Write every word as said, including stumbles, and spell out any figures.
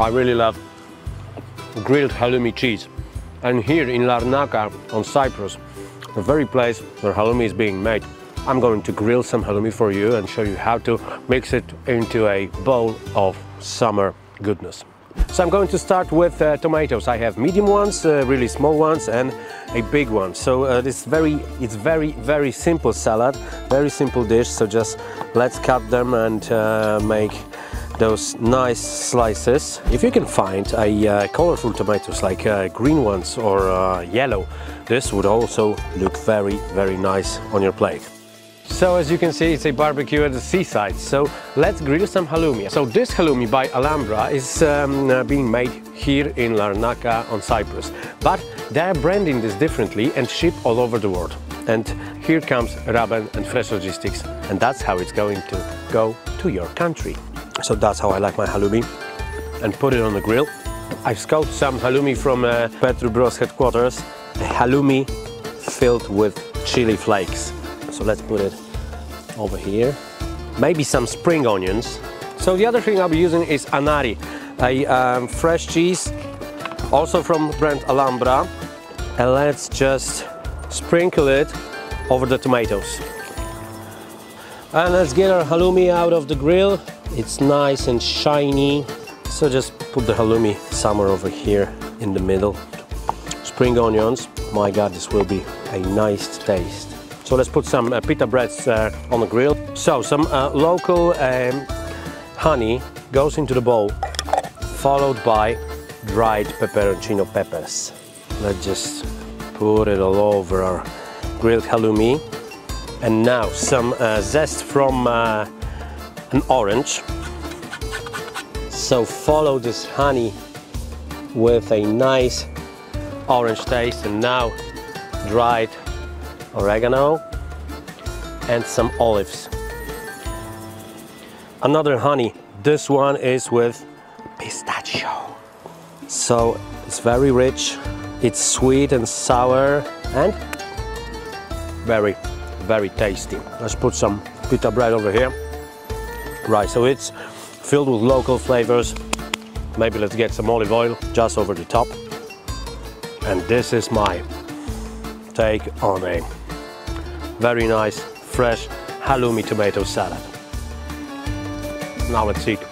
I really love grilled halloumi cheese. And here in Larnaca on Cyprus, the very place where halloumi is being made, I'm going to grill some halloumi for you and show you how to mix it into a bowl of summer goodness. So I'm going to start with uh, tomatoes. I have medium ones, uh, really small ones, and a big one. So uh, this very, it's very, very simple salad, very simple dish. So just let's cut them and uh, make those nice slices. If you can find a uh, colorful tomatoes, like uh, green ones or uh, yellow, this would also look very, very nice on your plate. So as you can see, it's a barbecue at the seaside, so let's grill some halloumi. So this halloumi by Alambra is um, uh, being made here in Larnaca on Cyprus, but they are branding this differently and ship all over the world. And here comes Raben and Fresh Logistics, and that's how it's going to go to your country. So that's how I like my halloumi, and put it on the grill. I've scouted some halloumi from uh, Petrou Bros headquarters, a halloumi filled with chili flakes. So let's put it over here. Maybe some spring onions. So the other thing I'll be using is anari, a um, fresh cheese, also from brand Alambra. And let's just sprinkle it over the tomatoes. And let's get our halloumi out of the grill. It's nice and shiny. So just put the halloumi somewhere over here in the middle. Spring onions. My God, this will be a nice taste. So let's put some uh, pita breads uh, on the grill. So some uh, local um, honey goes into the bowl, followed by dried pepperoncino peppers. Let's just put it all over our grilled halloumi. And now some uh, zest from uh, an orange. So follow this honey with a nice orange taste, and now dried oregano and some olives. Another honey. This one is with pistachio. So it's very rich. It's sweet and sour and very, very tasty. Let's put some pita bread over here. Right, so it's filled with local flavors. Maybe let's get some olive oil just over the top. And this is my take on a very nice, fresh halloumi tomato salad. Now let's eat.